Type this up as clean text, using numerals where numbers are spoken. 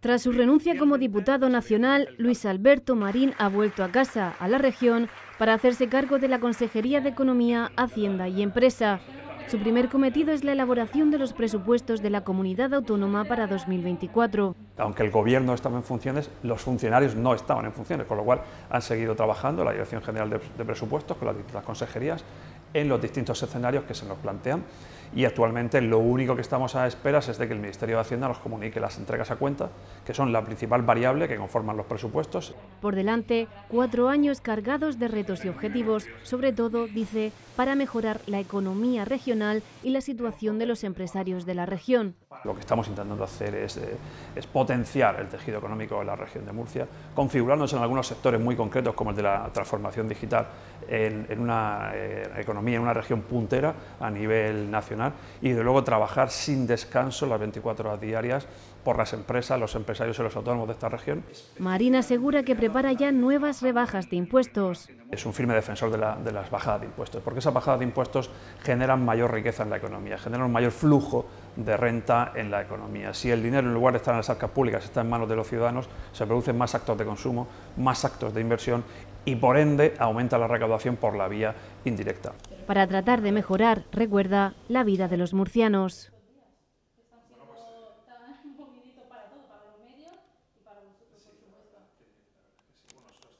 Tras su renuncia como diputado nacional, Luis Alberto Marín ha vuelto a casa, a la región, para hacerse cargo de la Consejería de Economía, Hacienda y Empresa. Su primer cometido es la elaboración de los presupuestos de la comunidad autónoma para 2024. Aunque el Gobierno estaba en funciones, los funcionarios no estaban en funciones, con lo cual han seguido trabajando la Dirección General de Presupuestos con las distintas consejerías en los distintos escenarios que se nos plantean, y actualmente lo único que estamos a esperas es de que el Ministerio de Hacienda nos comunique las entregas a cuenta, que son la principal variable que conforman los presupuestos. Por delante, 4 años cargados de retos y objetivos, sobre todo, dice, para mejorar la economía regional y la situación de los empresarios de la región. Lo que estamos intentando hacer es potenciar el tejido económico de la región de Murcia, configurarnos en algunos sectores muy concretos como el de la transformación digital en una economía, en una región puntera a nivel nacional, y de luego trabajar sin descanso las 24 horas diarias por las empresas, los empresarios y los autónomos de esta región. Marín asegura que prepara ya nuevas rebajas de impuestos. Es un firme defensor de las bajadas de impuestos, porque esas bajadas de impuestos generan mayor riqueza en la economía, generan un mayor flujo de renta en la economía. Si el dinero, en lugar de estar en las arcas públicas, está en manos de los ciudadanos, se producen más actos de consumo, más actos de inversión y, por ende, aumenta la recaudación por la vía indirecta. Para tratar de mejorar, recuerda, la vida de los murcianos.